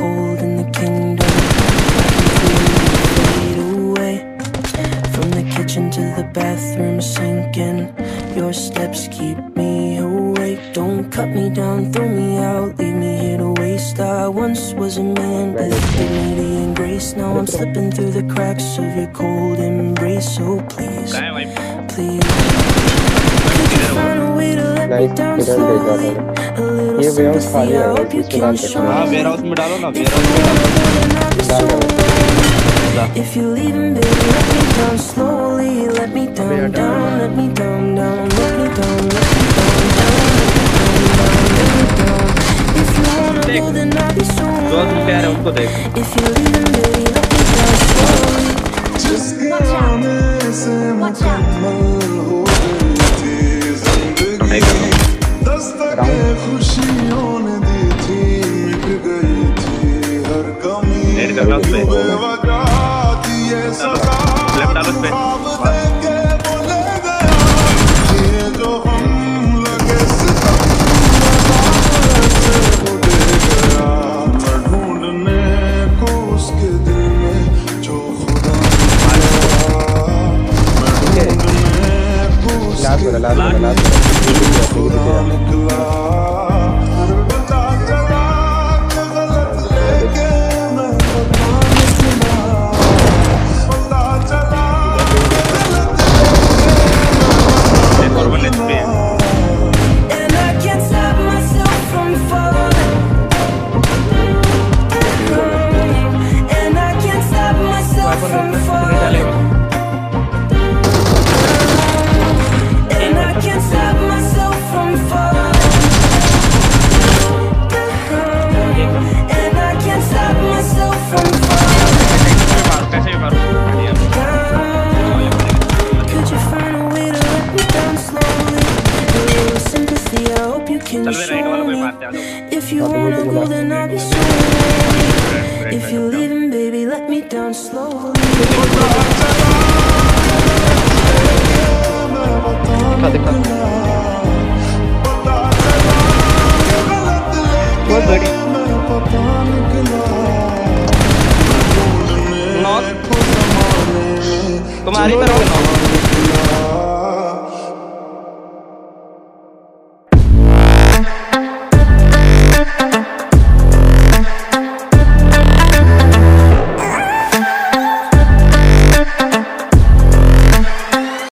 cold in the kingdom. Fade away from the kitchen to the bathroom, sinking. Your steps keep me awake. Don't cut me down, throw me out, leave me here to waste. I once was a man with dignity and grace. Now I'm slipping through the cracks of your cold embrace. So please, please. ये warehouse खाली है, इसको डाल सकते हैं। हाँ, warehouse में डालो ना, जो तुम प्यार है उसको देख। If you wanna go, then I'll be sorry. If you're leaving, baby, let me down slowly. Not. तुम्हारी तरफ